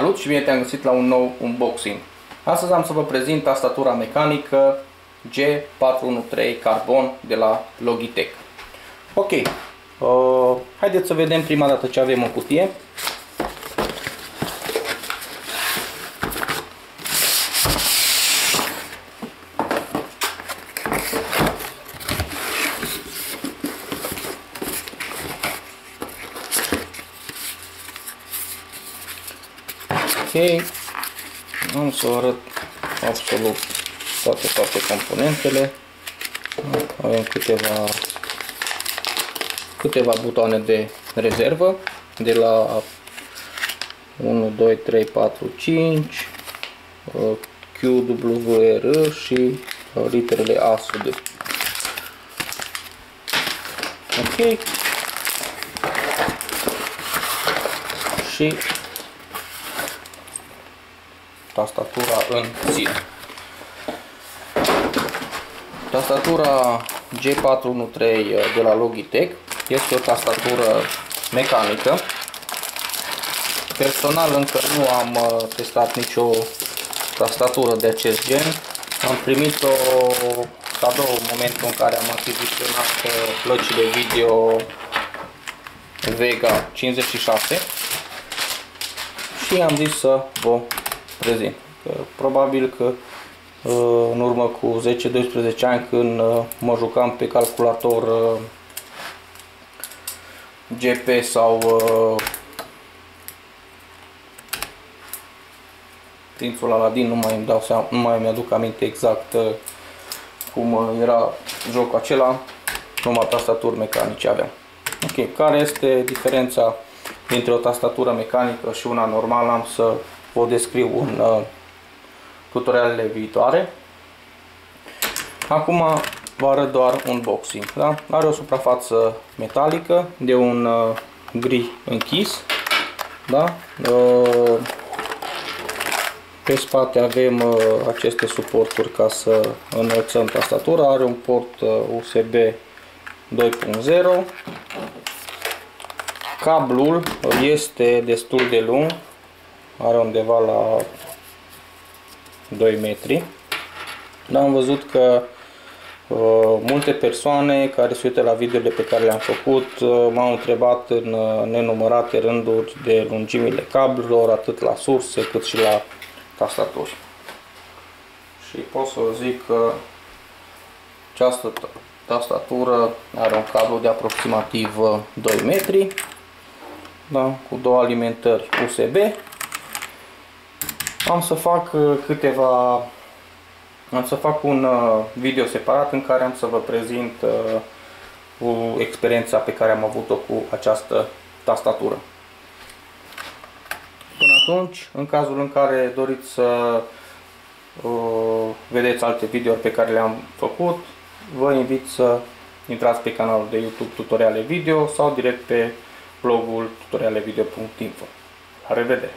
Salut și bine te-am găsit la un nou unboxing. Astăzi am să vă prezint tastatura mecanică G413 Carbon de la Logitech. Ok, haideți să vedem prima dată ce avem în cutie. Okay. Am să vă arăt absolut toate componentele. Avem câteva butoane de rezervă de la 1, 2, 3, 4, 5 Q, W, R și literele A sud. Ok. Și tastatura în sine. Tastatura G413 de la Logitech este o tastatură mecanică. Personal încă nu am testat nicio tastatură de acest gen. Am primit-o cadou în momentul în care am achiziționat plăcile video Vega 56 și am zis să vă prezint. Probabil că în urmă cu 10-12 ani, când mă jucam pe calculator GP sau Prințul Aladin, nu mai mi-aduc aminte exact cum era jocul acela, numai tastaturi mecanice aveam. Ok, care este diferența dintre o tastatură mecanică și una normală? Am să o descriu în tutorialele viitoare. Acum vă arăt doar unboxing. Da? Are o suprafață metalică de un gri închis. Da? Pe spate avem aceste suporturi ca să înălțăm tastatura. Are un port USB 2.0. Cablul este destul de lung. Are undeva la 2 metri. Dar am văzut că multe persoane care se uită la videourile pe care le-am făcut m-au întrebat în nenumărate rânduri de lungimile cablurilor, atât la surse cât și la tastaturi. Și pot să zic că această tastatură are un cablu de aproximativ 2 metri, da? Cu două alimentări USB. Am să fac un video separat în care am să vă prezint experiența pe care am avut-o cu această tastatură. Până atunci, în cazul în care doriți să vedeți alte videouri pe care le-am făcut, vă invit să intrați pe canalul de YouTube Tutoriale Video sau direct pe blogul tutorialevideo.info. La revedere!